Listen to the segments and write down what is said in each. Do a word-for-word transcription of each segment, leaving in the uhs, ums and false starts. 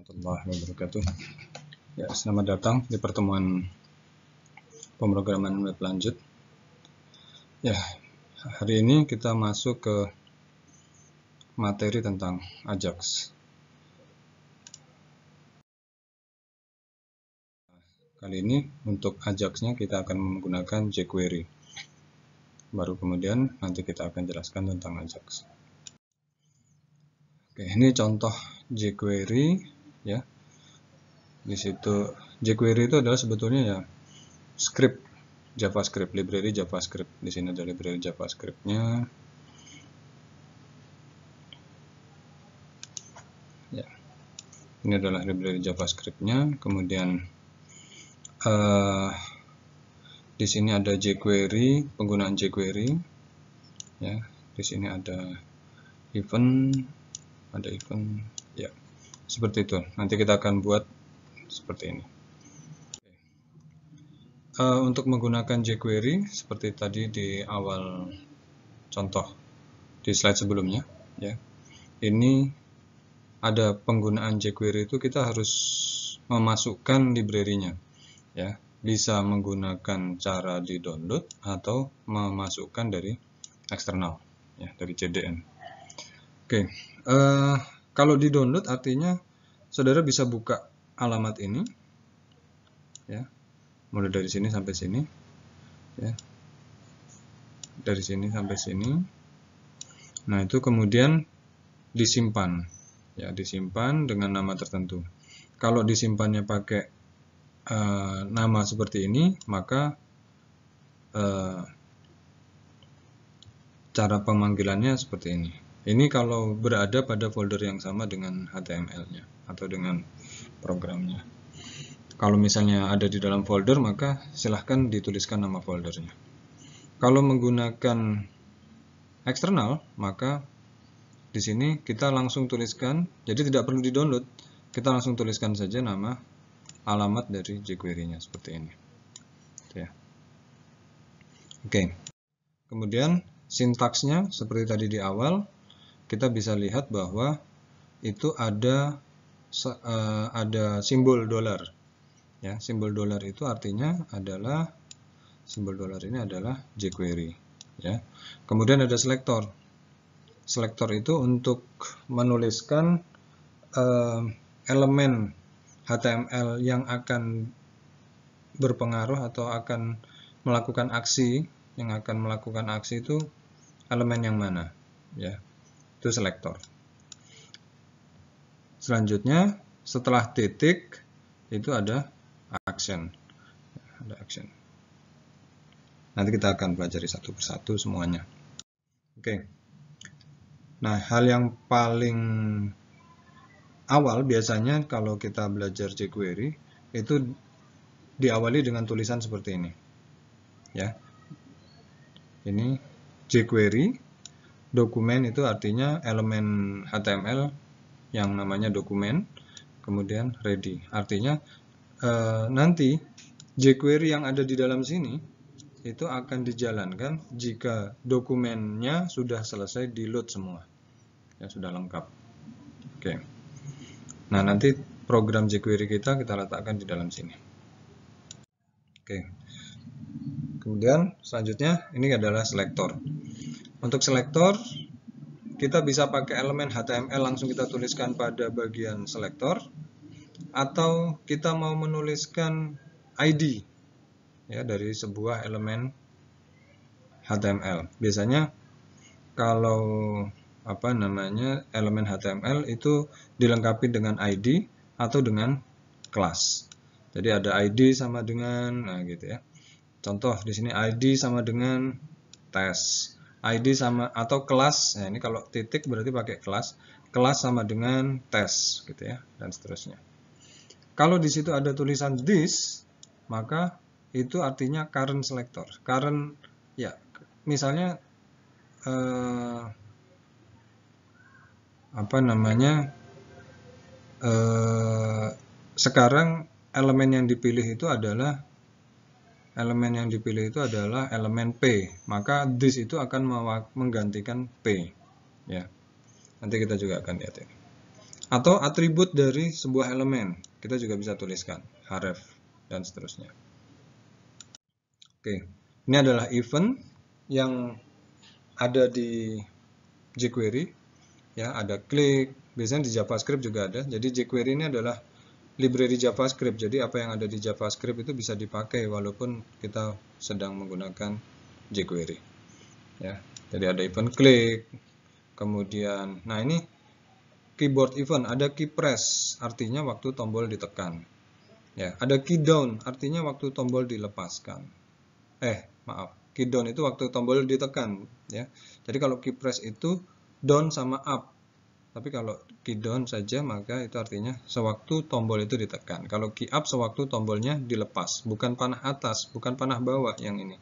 warahmatullahi wabarakatuh. Ya, selamat datang di pertemuan pemrograman web lanjut. Ya, hari ini kita masuk ke materi tentang Ajax. Kali ini untuk Ajax-nya kita akan menggunakan jQuery. Baru kemudian nanti kita akan jelaskan tentang Ajax. Oke, ini contoh jQuery ya. Di situ jQuery itu adalah sebetulnya ya script JavaScript, library JavaScript. Di sini ada library JavaScript-nya. Ya. Ini adalah library JavaScript-nya. Kemudian uh, di sini ada jQuery, penggunaan jQuery. Ya, di sini ada event, ada event. Ya. Seperti itu. Nanti kita akan buat seperti ini. Uh, untuk menggunakan jQuery seperti tadi di awal contoh di slide sebelumnya, ya. Ini ada penggunaan jQuery itu kita harus memasukkan library-nya, ya. Bisa menggunakan cara di download atau memasukkan dari eksternal, ya, dari C D N. Oke, uh, kalau di download artinya saudara bisa buka alamat ini, ya. Mulai dari sini sampai sini, ya. Dari sini sampai sini. Nah itu kemudian disimpan, ya, disimpan dengan nama tertentu. Kalau disimpannya pakai uh, nama seperti ini, maka uh, cara pemanggilannya seperti ini. Ini kalau berada pada folder yang sama dengan H T M L-nya atau dengan programnya. Kalau misalnya ada di dalam folder, maka silahkan dituliskan nama foldernya. Kalau menggunakan eksternal, maka di sini kita langsung tuliskan, jadi tidak perlu di-download, kita langsung tuliskan saja nama alamat dari jQuery-nya seperti ini. Ya. Oke. Kemudian sintaksnya seperti tadi di awal, kita bisa lihat bahwa itu ada uh, ada simbol dolar. Ya, simbol dolar itu artinya adalah simbol dolar ini adalah jQuery, ya. Kemudian ada selektor. Selektor itu untuk menuliskan eh, elemen H T M L yang akan berpengaruh atau akan melakukan aksi, yang akan melakukan aksi itu elemen yang mana, ya. Itu selektor. Selanjutnya setelah titik itu ada action, ada action. Nanti kita akan pelajari satu persatu semuanya. Oke. Okay. Nah, hal yang paling awal biasanya kalau kita belajar jQuery itu diawali dengan tulisan seperti ini, ya. Ini jQuery dokumen itu artinya elemen H T M L yang namanya dokumen, kemudian ready. Artinya Uh, nanti jQuery yang ada di dalam sini itu akan dijalankan jika dokumennya sudah selesai di load semua, ya, sudah lengkap. Oke, okay. Nah nanti program jQuery kita kita letakkan di dalam sini. Oke, okay. Kemudian selanjutnya ini adalah selektor. Untuk selektor kita bisa pakai elemen H T M L langsung kita tuliskan pada bagian selektor, atau kita mau menuliskan I D ya dari sebuah elemen H T M L. Biasanya kalau apa namanya elemen H T M L itu dilengkapi dengan I D atau dengan kelas. Jadi ada I D sama dengan, nah gitu ya. Contoh di sini I D sama dengan tes. I D sama atau kelas. Nah, ini kalau titik berarti pakai kelas. Kelas sama dengan tes gitu ya dan seterusnya. Kalau di situ ada tulisan this, maka itu artinya current selector. Current, ya, misalnya eh, apa namanya eh, sekarang elemen yang dipilih itu adalah elemen yang dipilih itu adalah elemen P, maka this itu akan menggantikan P, ya. Nanti kita juga akan lihat ini. atau atribut dari sebuah elemen. Kita juga bisa tuliskan href dan seterusnya. Oke, ini adalah event yang ada di jQuery. Ya, ada klik, biasanya di JavaScript juga ada. Jadi jQuery ini adalah library JavaScript. Jadi apa yang ada di JavaScript itu bisa dipakai walaupun kita sedang menggunakan jQuery. Ya, jadi ada event klik. Kemudian, nah ini keyboard event, ada key press, artinya waktu tombol ditekan. Ya, ada key down, artinya waktu tombol dilepaskan. Eh, maaf, key down itu waktu tombol ditekan. Ya, jadi kalau key press itu down sama up. Tapi kalau key down saja maka itu artinya sewaktu tombol itu ditekan. Kalau key up sewaktu tombolnya dilepas, bukan panah atas, bukan panah bawah yang ini.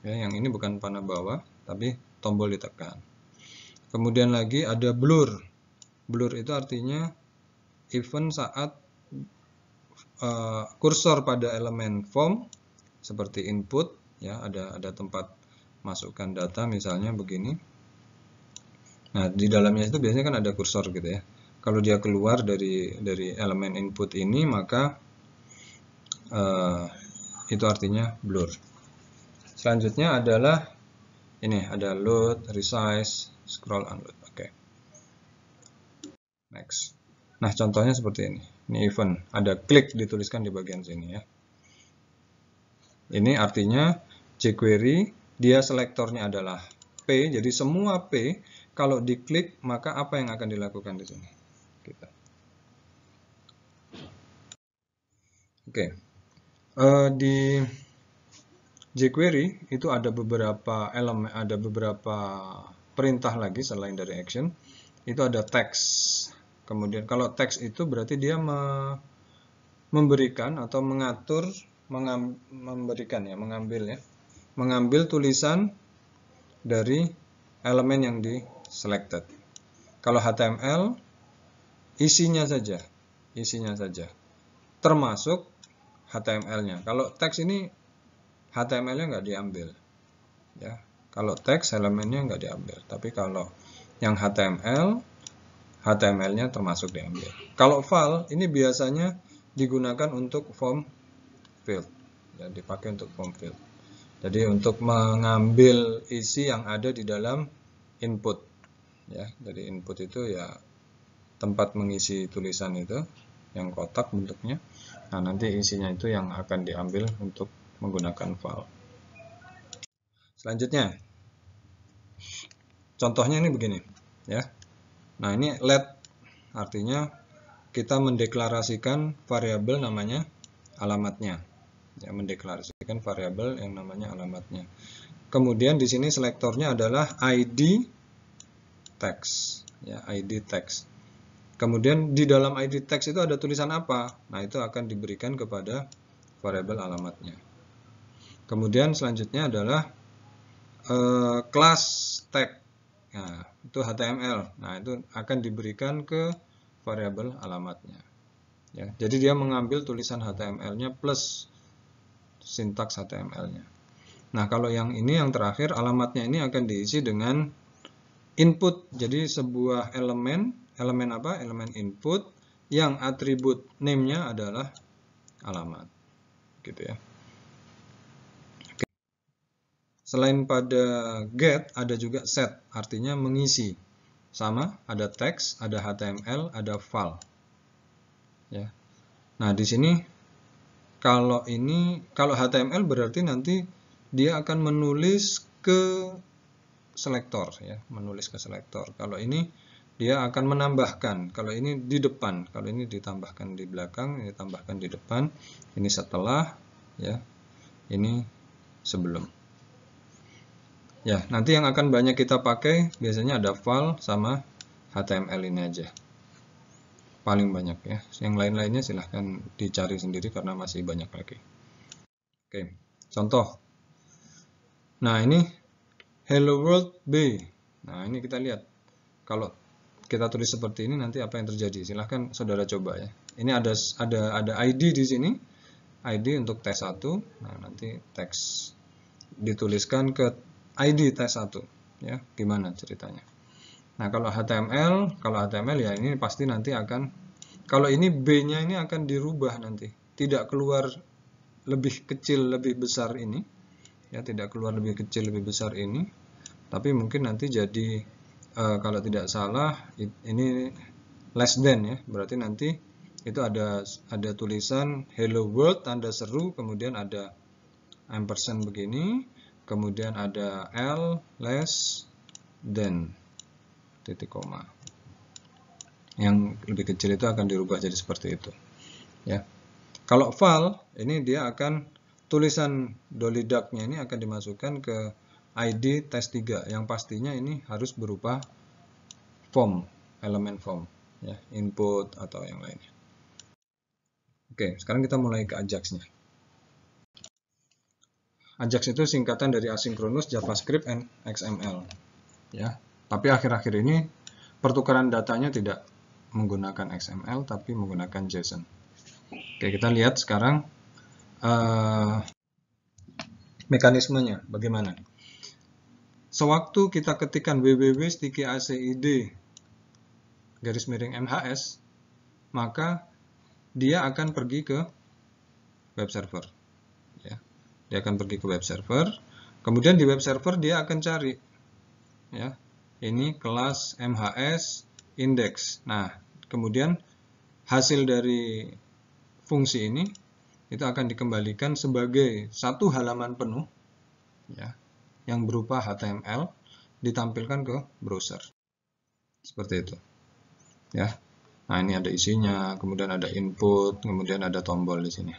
Ya, yang ini bukan panah bawah, tapi tombol ditekan. Kemudian lagi ada blur. Blur itu artinya event saat uh, kursor pada elemen form seperti input, ya ada ada tempat masukkan data misalnya begini. Nah, di dalamnya itu biasanya kan ada kursor gitu ya. Kalau dia keluar dari dari elemen input ini maka uh, itu artinya blur. Selanjutnya adalah ini, ada load, resize, scroll, unload. Oke, okay. Next. Nah, contohnya seperti ini. Ini event, ada klik dituliskan di bagian sini ya. Ini artinya jQuery, dia selektornya adalah P. Jadi semua P kalau diklik maka apa yang akan dilakukan di sini? Kita. Oke, okay. uh, di jQuery itu ada beberapa elemen, ada beberapa perintah lagi selain dari action. Itu ada text. Kemudian kalau text itu berarti dia me memberikan atau mengatur, mengam, memberikan ya, mengambil ya, mengambil tulisan dari elemen yang di selected. Kalau H T M L isinya saja, isinya saja, termasuk H T M L-nya. Kalau text ini H T M L-nya nggak diambil, ya. Kalau teks elemennya nggak diambil, tapi kalau yang H T M L, H T M L-nya termasuk diambil. Kalau file ini biasanya digunakan untuk form field, ya, dipakai untuk form field. Jadi untuk mengambil isi yang ada di dalam input, ya. Jadi input itu ya tempat mengisi tulisan itu, yang kotak bentuknya. Nah nanti isinya itu yang akan diambil untuk menggunakan file. Selanjutnya. Contohnya ini begini, ya. Nah, ini let, artinya kita mendeklarasikan variabel namanya alamatnya. Ya, mendeklarasikan variabel yang namanya alamatnya. Kemudian di sini selektornya adalah I D text, ya, I D text. Kemudian di dalam I D text itu ada tulisan apa? Nah, itu akan diberikan kepada variabel alamatnya. Kemudian selanjutnya adalah eh, kelas tag. Nah, itu H T M L. Nah, itu akan diberikan ke variabel alamatnya. Ya, jadi dia mengambil tulisan H T M L-nya plus sintaks H T M L-nya. Nah, kalau yang ini yang terakhir, alamatnya ini akan diisi dengan input. Jadi sebuah elemen, elemen apa? Elemen input yang atribut name-nya adalah alamat. Gitu ya. Selain pada get, ada juga set, artinya mengisi. Sama, ada text, ada H T M L, ada file. Ya. Nah, di sini, kalau ini, kalau H T M L berarti nanti dia akan menulis ke selektor, ya, menulis ke selektor. Kalau ini, dia akan menambahkan. Kalau ini di depan, kalau ini ditambahkan di belakang, ini ditambahkan di depan, ini setelah, ya, ini sebelum. Ya, nanti yang akan banyak kita pakai biasanya ada file sama H T M L ini aja. Paling banyak ya. Yang lain-lainnya silahkan dicari sendiri karena masih banyak lagi. Oke, contoh. Nah, ini Hello World B. Nah, ini kita lihat. Kalau kita tulis seperti ini nanti apa yang terjadi? Silahkan saudara coba ya. Ini ada ada ada I D di sini. I D untuk tes satu. Nah, nanti teks dituliskan ke I D tes satu, ya, gimana ceritanya? Nah, kalau H T M L, kalau H T M L ya ini pasti nanti akan, kalau ini B-nya ini akan dirubah nanti. Tidak keluar lebih kecil, lebih besar ini. Ya, tidak keluar lebih kecil, lebih besar ini. Tapi mungkin nanti jadi, e, kalau tidak salah, ini less than ya. Berarti nanti itu ada ada tulisan hello world, tanda seru, kemudian ada ampersand begini. Kemudian ada L, less than. Titik koma yang lebih kecil itu akan dirubah jadi seperti itu ya. Kalau file ini dia akan tulisan dolly duck-nya ini akan dimasukkan ke I D test tiga yang pastinya ini harus berupa form, elemen form ya, input atau yang lainnya. Oke, sekarang kita mulai ke Ajax-nya. Ajax itu singkatan dari asynchronous JavaScript and X M L ya. Tapi akhir-akhir ini pertukaran datanya tidak menggunakan X M L tapi menggunakan JSON. Oke, kita lihat sekarang uh, mekanismenya bagaimana. Sewaktu kita ketikkan w w w titik stiki titik a c i d garis miring M H S, maka dia akan pergi ke web server. Ya. Dia akan pergi ke web server. Kemudian di web server dia akan cari, ya. Ini kelas M H S index. Nah, kemudian hasil dari fungsi ini itu akan dikembalikan sebagai satu halaman penuh ya, yang berupa H T M L ditampilkan ke browser. Seperti itu. Ya. Nah, ini ada isinya, kemudian ada input, kemudian ada tombol di sini.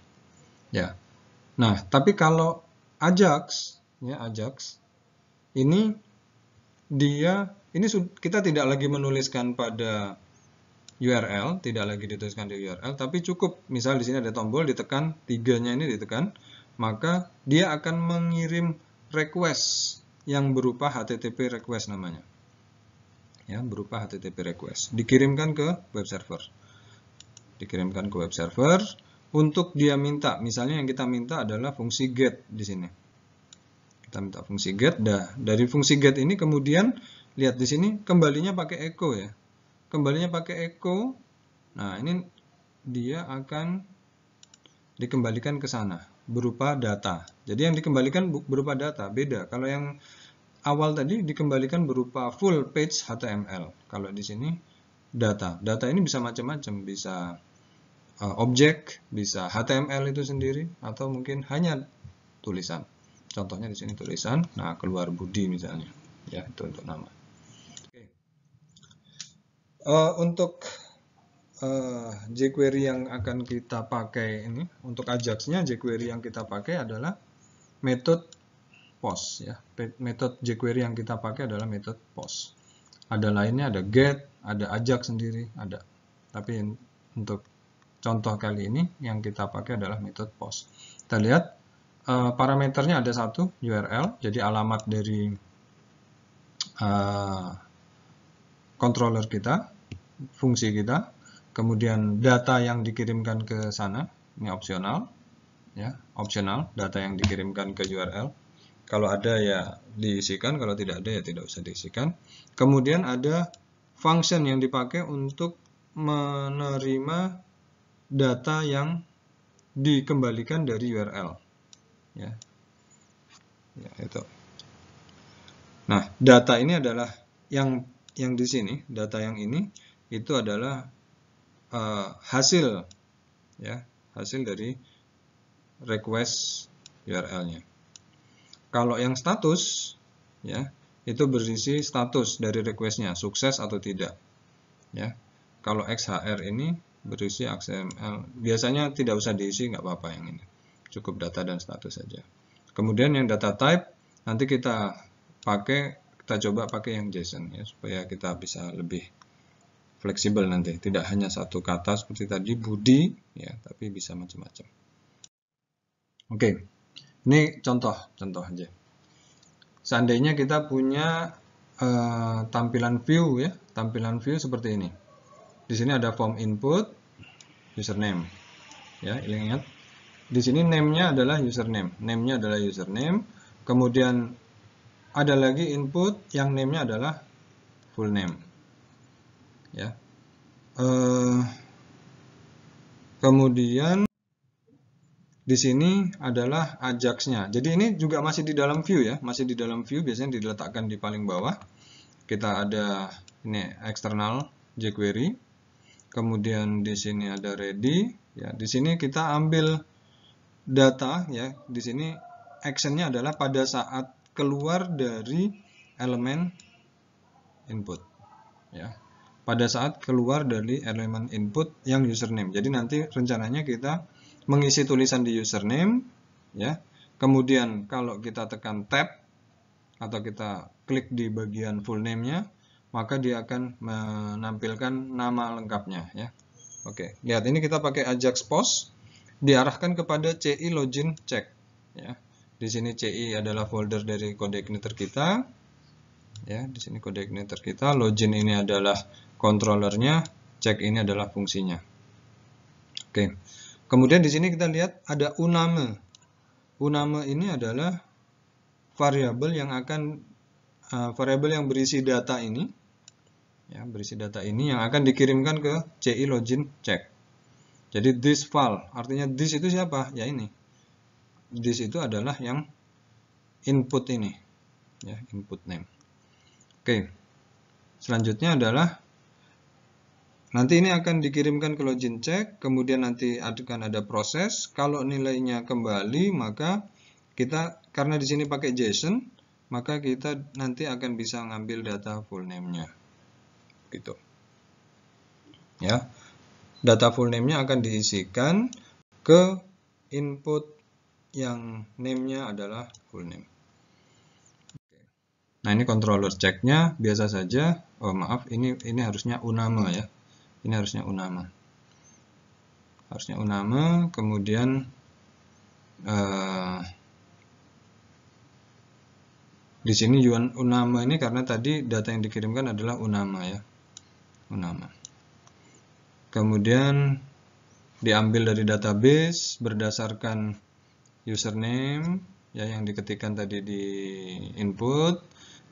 Ya. Nah, tapi kalau Ajax ya, Ajax ini dia ini kita tidak lagi menuliskan pada U R L, tidak lagi dituliskan di U R L, tapi cukup misal di sini ada tombol ditekan, tiganya ini ditekan, maka dia akan mengirim request yang berupa H T T P request namanya. Ya, berupa H T T P request. Dikirimkan ke web server. Dikirimkan ke web server untuk dia minta. Misalnya yang kita minta adalah fungsi get di sini. Kita minta fungsi get. Dah, dari fungsi get ini kemudian lihat di sini kembalinya pakai echo ya. Kembalinya pakai echo. Nah, ini dia akan dikembalikan ke sana berupa data. Jadi yang dikembalikan berupa data, beda. Kalau yang awal tadi dikembalikan berupa full page H T M L. Kalau di sini data. Data ini bisa macam-macam, bisa uh, objek, bisa H T M L itu sendiri atau mungkin hanya tulisan. Contohnya di sini tulisan, nah keluar Budi misalnya, ya itu untuk nama. Oke. Uh, untuk uh, jQuery yang akan kita pakai ini, untuk Ajax-nya jQuery yang kita pakai adalah metode post, ya. Metode jQuery yang kita pakai adalah metode post. Ada lainnya, ada get, ada Ajax sendiri, ada. Tapi untuk contoh kali ini yang kita pakai adalah metode post. Kita lihat. Uh, parameternya ada satu U R L, jadi alamat dari uh, controller kita, fungsi kita, kemudian data yang dikirimkan ke sana, ini opsional, ya, opsional, data yang dikirimkan ke U R L, kalau ada ya diisikan, kalau tidak ada ya tidak usah diisikan, kemudian ada function yang dipakai untuk menerima data yang dikembalikan dari U R L. Ya. Ya, itu. Nah, data ini adalah yang yang di sini, data yang ini itu adalah uh, hasil ya, hasil dari request U R L-nya. Kalau yang status ya, itu berisi status dari request-nya, sukses atau tidak. Ya. Kalau X H R ini berisi X M L. Biasanya tidak usah diisi, nggak apa-apa yang ini. Cukup data dan status saja. Kemudian yang data type nanti kita pakai, kita coba pakai yang JSON ya, supaya kita bisa lebih fleksibel nanti. Tidak hanya satu kata seperti tadi Budi ya, tapi bisa macam-macam. Oke, ini contoh-contoh aja. Seandainya kita punya uh, tampilan view ya, tampilan view seperti ini. Di sini ada form input, username ya, ingat. Di sini name-nya adalah username, name-nya adalah username. Kemudian ada lagi input yang name-nya adalah full name. ya. Uh, kemudian di sini adalah Ajax-nya. Jadi ini juga masih di dalam view ya, masih di dalam view, biasanya diletakkan di paling bawah. Kita ada ini eksternal jQuery. Kemudian di sini ada ready ya. Di sini kita ambil data ya. Di sini action-nya adalah pada saat keluar dari elemen input ya. Pada saat keluar dari elemen input yang username. Jadi nanti rencananya kita mengisi tulisan di username ya. Kemudian kalau kita tekan tab atau kita klik di bagian full name-nya, maka dia akan menampilkan nama lengkapnya ya. Oke, lihat ini kita pakai Ajax post diarahkan kepada C I login check ya. Di sini C I adalah folder dari CodeIgniter kita ya. Di sini CodeIgniter kita, login ini adalah controllernya, check ini adalah fungsinya. Oke. Kemudian di sini kita lihat ada uname. Uname ini adalah variabel yang akan uh, variabel yang berisi data ini, ya, berisi data ini yang akan dikirimkan ke C I login check. Jadi this file, artinya this itu siapa? Ya ini. This itu adalah yang input ini, ya, input name. Oke. Selanjutnya adalah nanti ini akan dikirimkan ke login check, kemudian nanti akan ada proses. Kalau nilainya kembali, maka kita, karena di sini pakai JSON, maka kita nanti akan bisa ngambil data full name-nya. Gitu. Ya. Data full name-nya akan diisikan ke input yang name-nya adalah full name. Nah, ini controller check-nya biasa saja. Oh, maaf, ini ini harusnya uname ya. Ini harusnya unama. Harusnya unama, kemudian uh, di sini unama ini karena tadi data yang dikirimkan adalah unama ya. Unama. Kemudian diambil dari database berdasarkan username ya yang diketikkan tadi di input,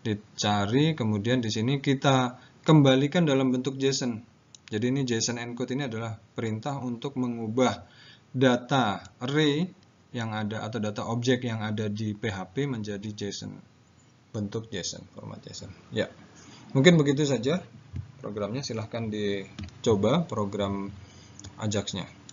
dicari, kemudian di sini kita kembalikan dalam bentuk JSON. Jadi ini JSON encode ini adalah perintah untuk mengubah data array yang ada atau data objek yang ada di P H P menjadi JSON, bentuk JSON, format JSON. Ya, mungkin begitu saja programnya. Silahkan dicoba program Ajax-nya.